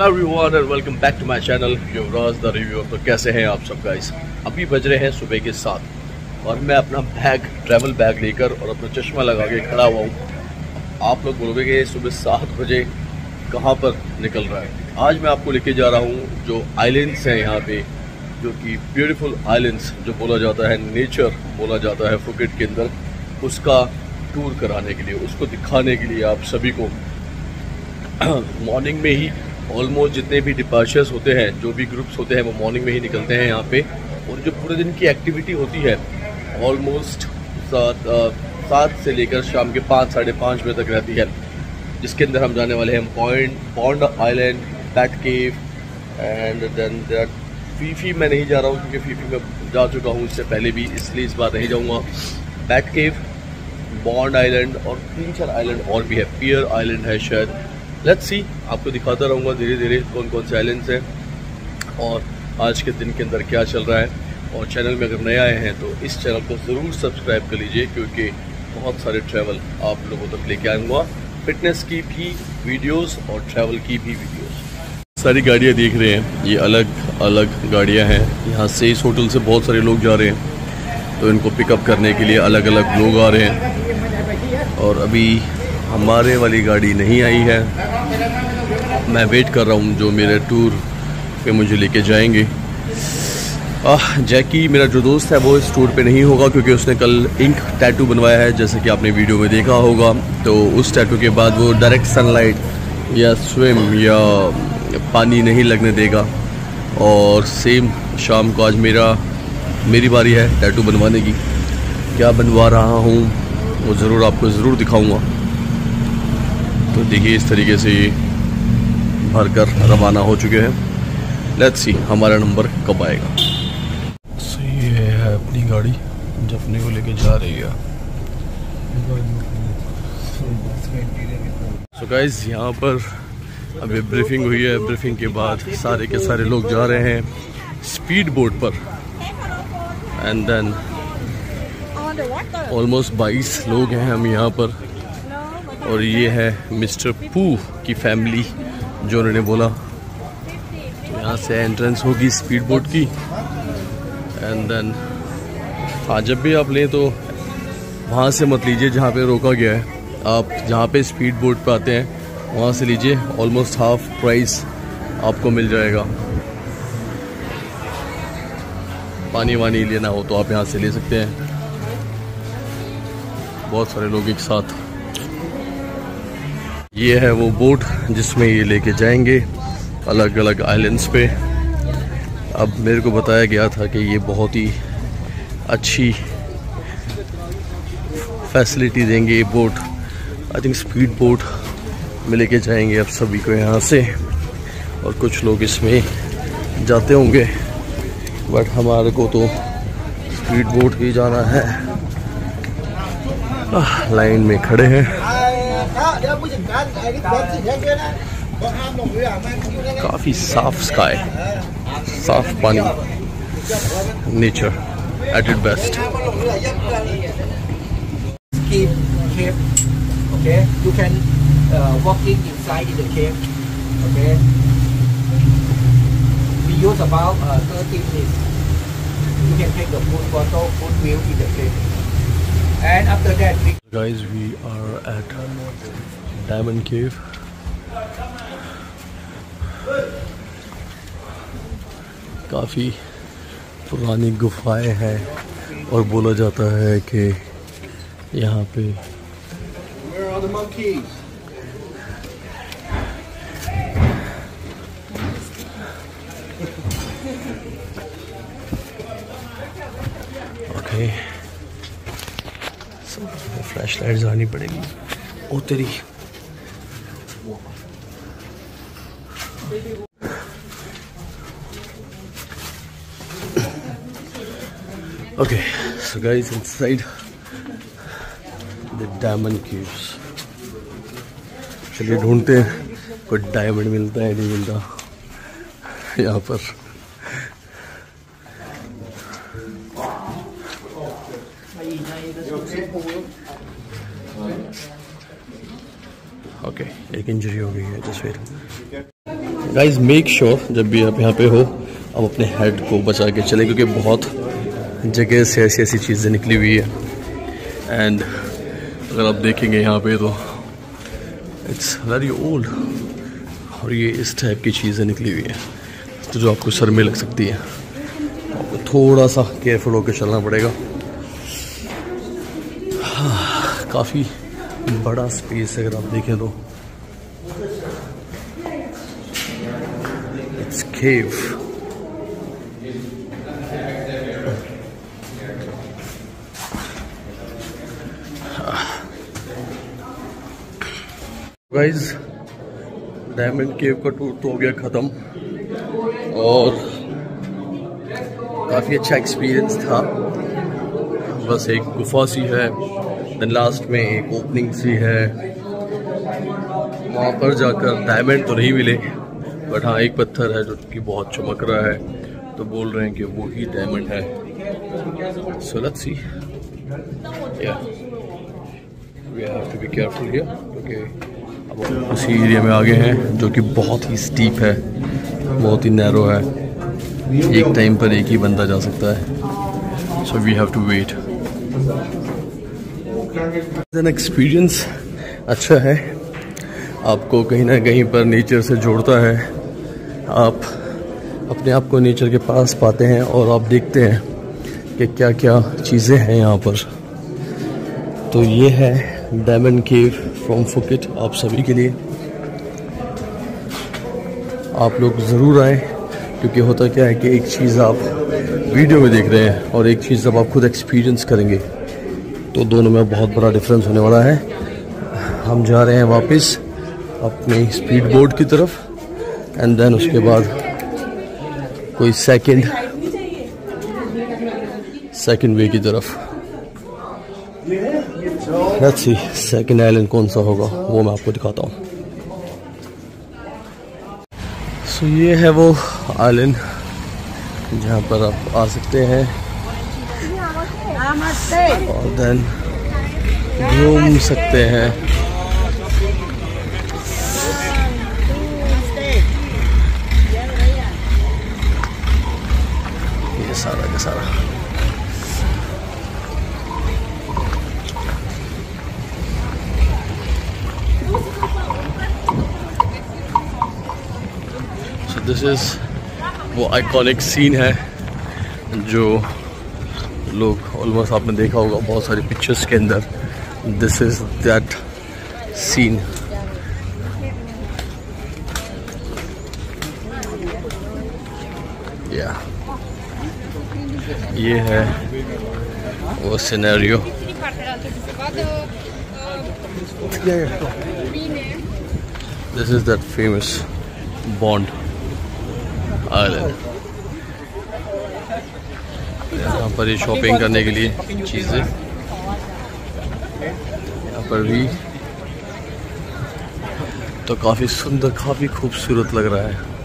Hello everyone and welcome back to my channel Yuvraj the reviewer. तो कैसे हैं आप सब गाइस। अभी बज रहे हैं सुबह के 7 और मैं अपना बैग ट्रैवल बैग लेकर और अपना चश्मा लगा के खड़ा हुआ हूँ। आप लोग बोलोगे सुबह 7 बजे कहाँ पर निकल रहा है। आज मैं आपको लेके जा रहा हूँ जो आइलैंड्स हैं यहाँ पे, जो कि ब्यूटीफुल आइलैंड्स जो बोला जाता है, नेचर बोला जाता है फुकेट के अंदर, उसका टूर कराने के लिए, उसको दिखाने के लिए आप सभी को मॉर्निंग में ही ऑलमोस्ट जितने भी डिपार्चर्स होते हैं, जो भी ग्रुप्स होते हैं वो मॉर्निंग में ही निकलते हैं यहाँ पे। और जो पूरे दिन की एक्टिविटी होती है ऑलमोस्ट 7 से लेकर शाम के 5 साढ़े 5 बजे तक रहती है, जिसके अंदर हम जाने वाले हैं pond island, bat cave and then Phi Phi. मैं नहीं जा रहा हूँ क्योंकि फीफी मैं जा चुका हूँ इससे पहले भी, इसलिए इस बार नहीं जाऊँगा। बैट केव, पॉन्ड आइलैंड और 3-4 आइलैंड और भी है, पियर आइलैंड है शायद। लेट्स सी, आपको दिखाता रहूँगा धीरे धीरे कौन कौन से आइलैंड्स हैं और आज के दिन के अंदर क्या चल रहा है। और चैनल में अगर नए आए हैं तो इस चैनल को ज़रूर सब्सक्राइब कर लीजिए क्योंकि बहुत सारे ट्रैवल आप लोगों तक लेके आऊँगा, फिटनेस की भी वीडियोस और ट्रैवल की भी वीडियोस। सारी गाड़ियाँ देख रहे हैं, ये अलग अलग गाड़ियाँ हैं। यहाँ से इस होटल से बहुत सारे लोग जा रहे हैं तो इनको पिकअप करने के लिए अलग अलग लोग आ रहे हैं। और अभी हमारे वाली गाड़ी नहीं आई है, मैं वेट कर रहा हूँ जो मेरे टूर पे मुझे लेके जाएंगे। जैकी मेरा जो दोस्त है वो इस टूर पे नहीं होगा क्योंकि उसने कल इंक टैटू बनवाया है, जैसे कि आपने वीडियो में देखा होगा। तो उस टैटू के बाद वो डायरेक्ट सनलाइट या स्विम या पानी नहीं लगने देगा। और सेम शाम को आज मेरी बारी है टैटू बनवाने की। क्या बनवा रहा हूँ वो आपको ज़रूर दिखाऊँगा। तो देखिए इस तरीके से ये भर कर रवाना हो चुके हैं। लेट्स सी हमारा नंबर कब आएगा। सो ये है अपनी गाड़ी जो अपने को लेके जा रही है। सो गाइस यहाँ पर अभी ब्रीफिंग हुई है, ब्रीफिंग के बाद सारे के सारे लोग जा रहे हैं स्पीड बोट पर। एंड देन ऑलमोस्ट 22 लोग हैं हम यहाँ पर। और ये है मिस्टर पू की फैमिली जो उन्होंने बोला। यहाँ से एंट्रेंस होगी स्पीड बोट की। एंड देन हाँ, जब भी आप लें तो वहाँ से मत लीजिए जहाँ पे रोका गया है। आप जहाँ पे स्पीड बोट पे आते हैं वहाँ से लीजिए, ऑलमोस्ट हाफ प्राइस आपको मिल जाएगा। पानी वानी लेना हो तो आप यहाँ से ले सकते हैं। बहुत सारे लोग एक साथ। ये है वो बोट जिसमें ये लेके जाएंगे अलग अलग आइलैंड्स पे। अब मेरे को बताया गया था कि ये बहुत ही अच्छी फैसिलिटी देंगे ये boat. I think speed boat में लेके जाएंगे अब सभी को यहाँ से। और कुछ लोग इसमें जाते होंगे बट हमारे को तो स्पीड बोट ही जाना है। लाइन में खड़े हैं, काफ़ी साफ स्काई, साफ पानी, nature at it best. Guys, we are at Diamond Cave. काफ़ी पुरानी गुफाएं हैं और बोला जाता है कि यहाँ पे ओके फ्लैश लाइट जानी पड़ेगी। ओ तेरी Okay, so guys, inside the diamond caves. चलिए ढूंढते हैं कोई डायमंड मिलता है नहीं मिलता यहाँ पर। Okay, एक इंजरी हो गई है तस्वीर। गाइज मेक श्योर जब भी आप यहाँ पे हो आप अपने हेड को बचा के चले, क्योंकि बहुत जगह से ऐसी ऐसी चीज़ें निकली हुई है। एंड अगर आप देखेंगे यहाँ पे तो इट्स वेरी ओल्ड और ये इस टाइप की चीज़ें निकली हुई हैं तो जो आपको सर में लग सकती है, आपको थोड़ा सा केयरफुल होकर चलना पड़ेगा। काफ़ी बड़ा स्पेस अगर आप देखें तो it's cave. Guys diamond cave का टूर तो हो गया ख़त्म और काफ़ी अच्छा एक्सपीरियंस था। बस एक गुफा सी है, लास्ट में एक ओपनिंग सी है, वहाँ पर जाकर डायमंड तो नहीं मिले बट हाँ एक पत्थर है जो कि बहुत चमक रहा है तो बोल रहे हैं कि वो ही डायमंड है। सो let's see, yeah we have to be careful here. Okay, अब उसी एरिया में आगे हैं जो कि बहुत ही स्टीप है, बहुत ही नैरो है, एक टाइम पर एक ही बंदा जा सकता है। So we have to wait. An experience अच्छा है, आपको कहीं ना कहीं पर नेचर से जोड़ता है, आप अपने आप को नेचर के पास पाते हैं और आप देखते हैं कि क्या क्या चीज़ें हैं यहाँ पर। तो ये है डायमंड केव फ्रॉम फुकेट आप सभी के लिए। आप लोग ज़रूर आएँ, क्योंकि होता क्या है कि एक चीज़ आप वीडियो में देख रहे हैं और एक चीज़ जब आप खुद एक्सपीरियंस करेंगे तो दोनों में बहुत बड़ा डिफरेंस होने वाला है। हम जा रहे हैं वापस अपने स्पीड बोट की तरफ एंड देन उसके बाद कोई सेकंड वे की तरफ। लेट्स सी सेकंड आइलैंड कौन सा होगा वो मैं आपको दिखाता हूँ। सो ये है वो आइलैंड जहाँ पर आप आ सकते हैं और देन घूम सकते हैं। ये सारा का सारा so this is वो आइकॉनिक सीन है जो लोग ऑलमोस्ट आपने देखा होगा बहुत सारी पिक्चर्स के अंदर। This is that scene. या ये है वो scenario. This is that famous Bond island. यहाँ पर ये शॉपिंग करने के लिए चीज़ें, यहाँ पर भी तो काफ़ी सुंदर, काफ़ी खूबसूरत लग रहा है।